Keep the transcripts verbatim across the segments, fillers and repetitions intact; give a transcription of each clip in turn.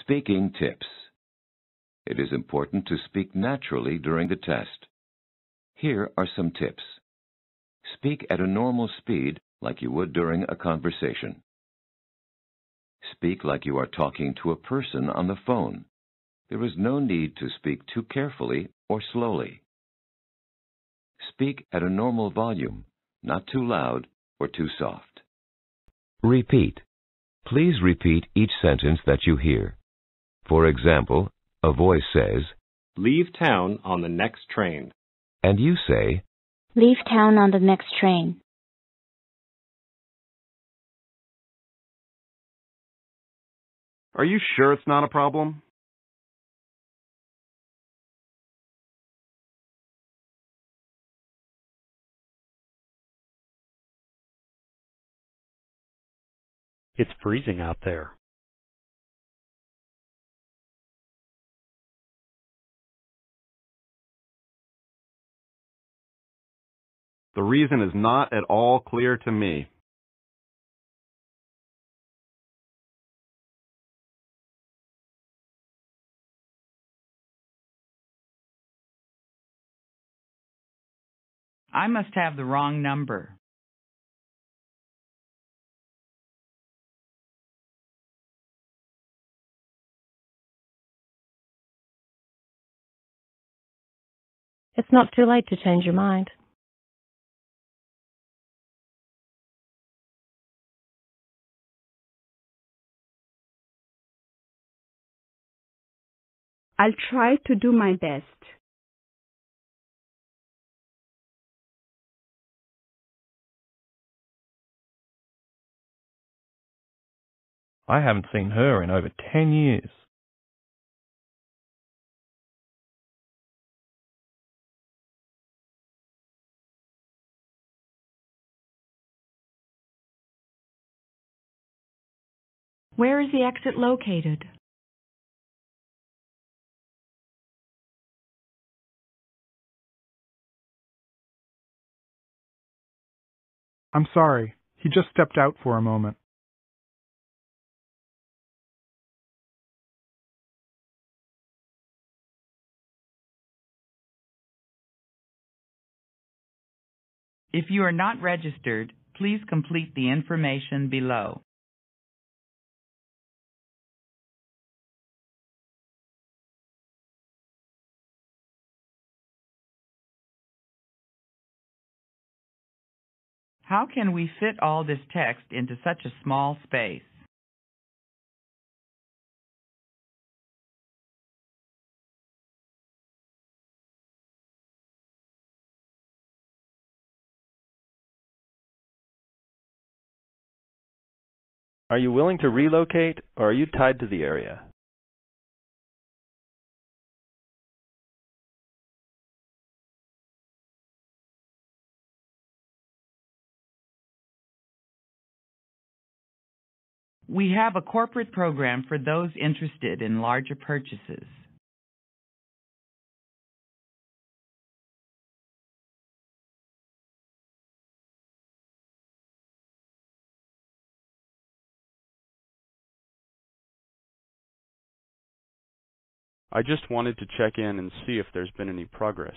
Speaking tips. It is important to speak naturally during the test. Here are some tips. Speak at a normal speed like you would during a conversation. Speak like you are talking to a person on the phone. There is no need to speak too carefully or slowly. Speak at a normal volume, not too loud or too soft. Repeat. Please repeat each sentence that you hear. For example, a voice says, "Leave town on the next train." And you say, "Leave town on the next train." Are you sure it's not a problem? It's freezing out there. The reason is not at all clear to me. I must have the wrong number. It's not too late to change your mind. I'll try to do my best. I haven't seen her in over ten years. Where is the exit located? I'm sorry. He just stepped out for a moment. If you are not registered, please complete the information below. How can we fit all this text into such a small space? Are you willing to relocate, or are you tied to the area? We have a corporate program for those interested in larger purchases. I just wanted to check in and see if there's been any progress.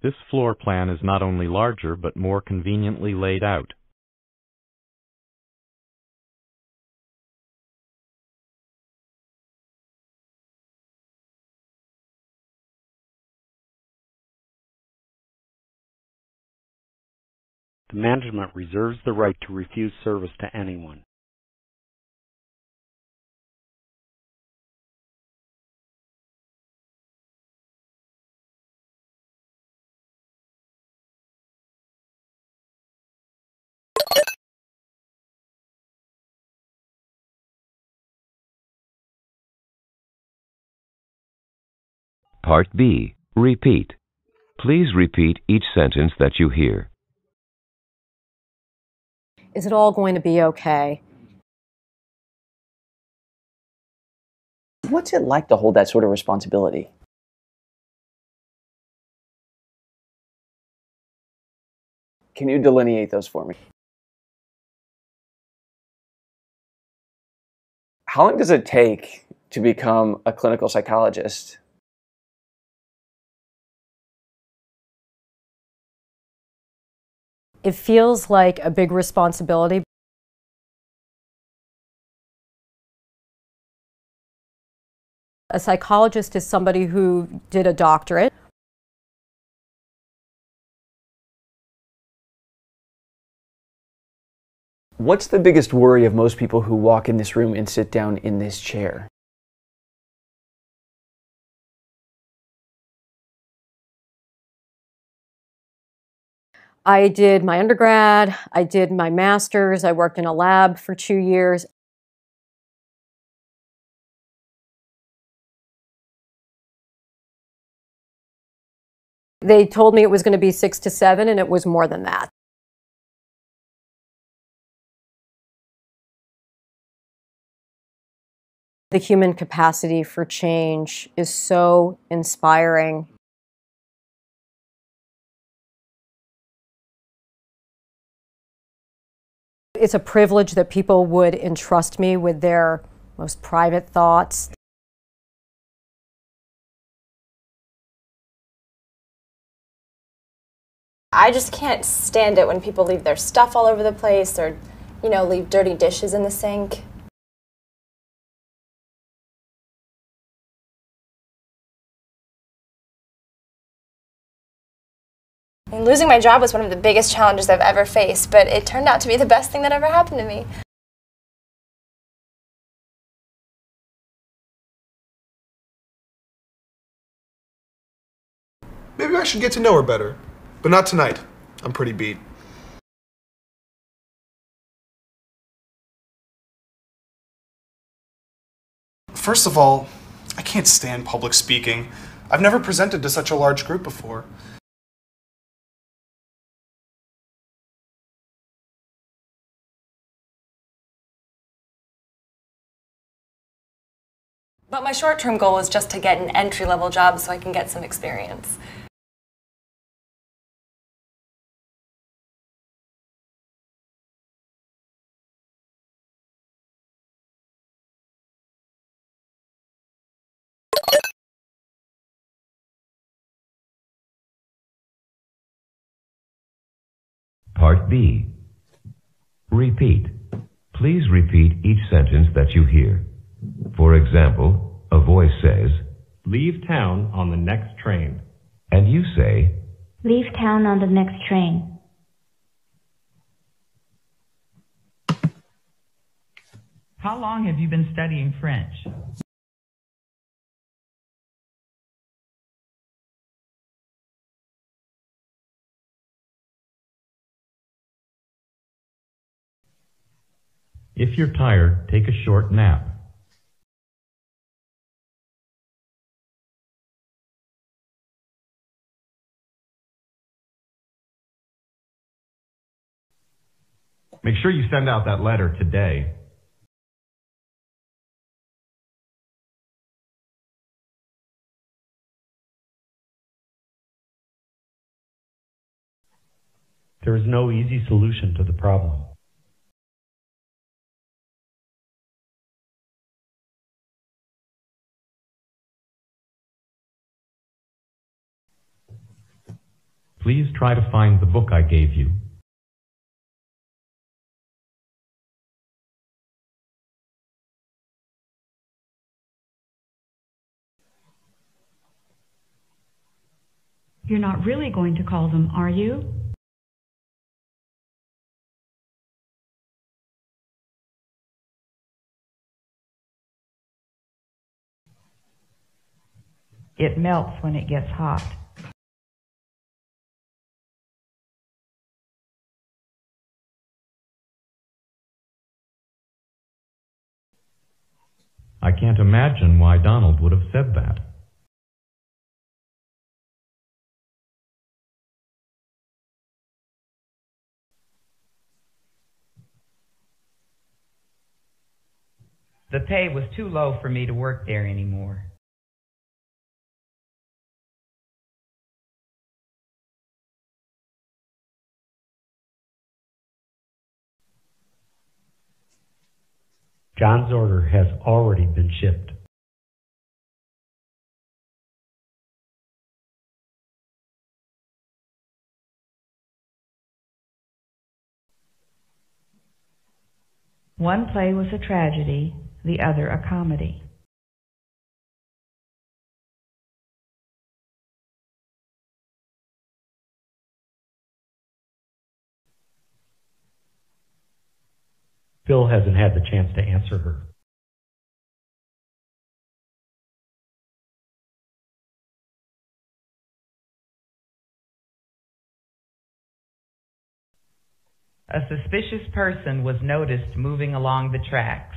This floor plan is not only larger but more conveniently laid out. The management reserves the right to refuse service to anyone. Part B. Repeat. Please repeat each sentence that you hear. Is it all going to be okay? What's it like to hold that sort of responsibility? Can you delineate those for me? How long does it take to become a clinical psychologist? It feels like a big responsibility. A psychologist is somebody who did a doctorate. What's the biggest worry of most people who walk in this room and sit down in this chair? I did my undergrad, I did my master's, I worked in a lab for two years. They told me it was going to be six to seven, and it was more than that. The human capacity for change is so inspiring. It's a privilege that people would entrust me with their most private thoughts. I just can't stand it when people leave their stuff all over the place or, you know, leave dirty dishes in the sink. And losing my job was one of the biggest challenges I've ever faced, but it turned out to be the best thing that ever happened to me. Maybe I should get to know her better, but not tonight. I'm pretty beat. First of all, I can't stand public speaking. I've never presented to such a large group before. But my short-term goal is just to get an entry-level job so I can get some experience. Part B. Repeat. Please repeat each sentence that you hear. For example, a voice says, "Leave town on the next train." And you say, "Leave town on the next train." How long have you been studying French? If you're tired, take a short nap. Make sure you send out that letter today. There is no easy solution to the problem. Please try to find the book I gave you. You're not really going to call them, are you? It melts when it gets hot. I can't imagine why Donald would have said that. The pay was too low for me to work there anymore. John's order has already been shipped. One play was a tragedy, the other a comedy. Phil hasn't had the chance to answer her. A suspicious person was noticed moving along the tracks.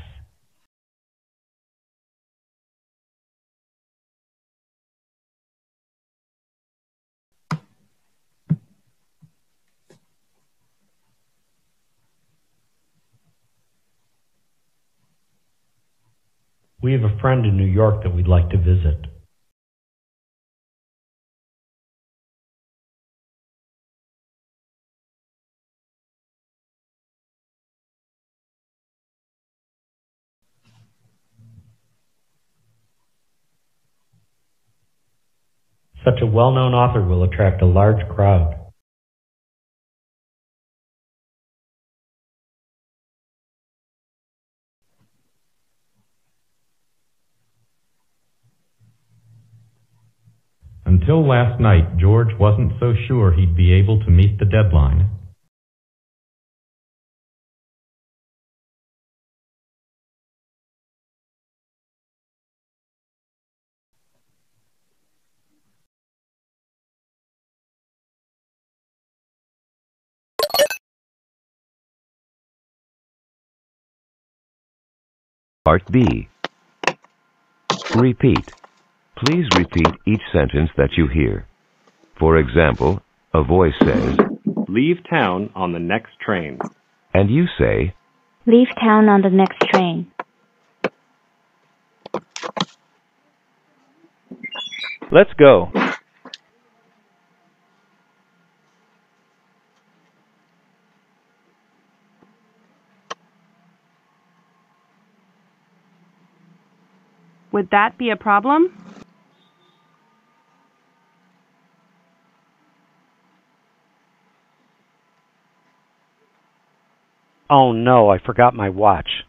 We have a friend in New York that we'd like to visit. Such a well-known author will attract a large crowd. Until last night, George wasn't so sure he'd be able to meet the deadline. Part B. Repeat. Please repeat each sentence that you hear. For example, a voice says, "Leave town on the next train." And you say, "Leave town on the next train." Let's go. Would that be a problem? Oh no, I forgot my watch.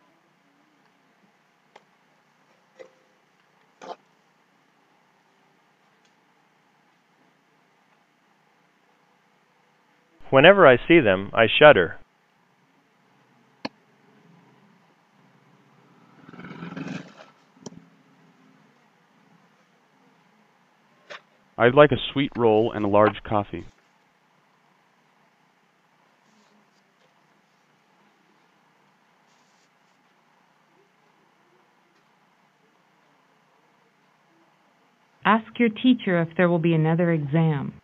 Whenever I see them, I shudder. I'd like a sweet roll and a large coffee. Ask your teacher if there will be another exam.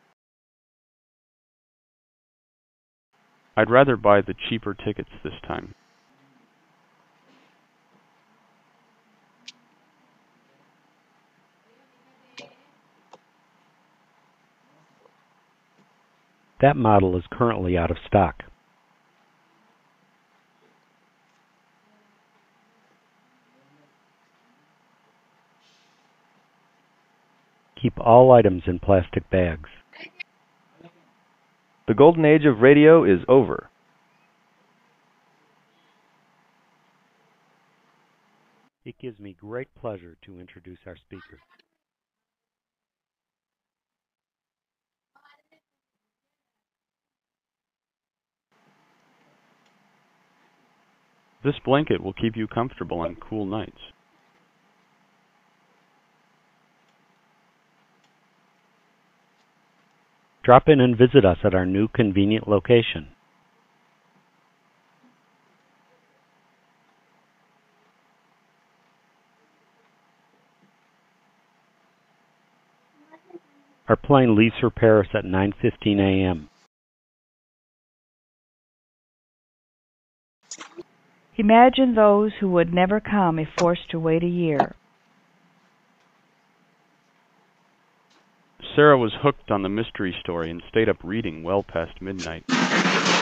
I'd rather buy the cheaper tickets this time. That model is currently out of stock. Keep all items in plastic bags. The golden age of radio is over. It gives me great pleasure to introduce our speaker. This blanket will keep you comfortable on cool nights. Drop in and visit us at our new convenient location. Our plane leaves for Paris at nine fifteen a m Imagine those who would never come if forced to wait a year. Sarah was hooked on the mystery story and stayed up reading well past midnight.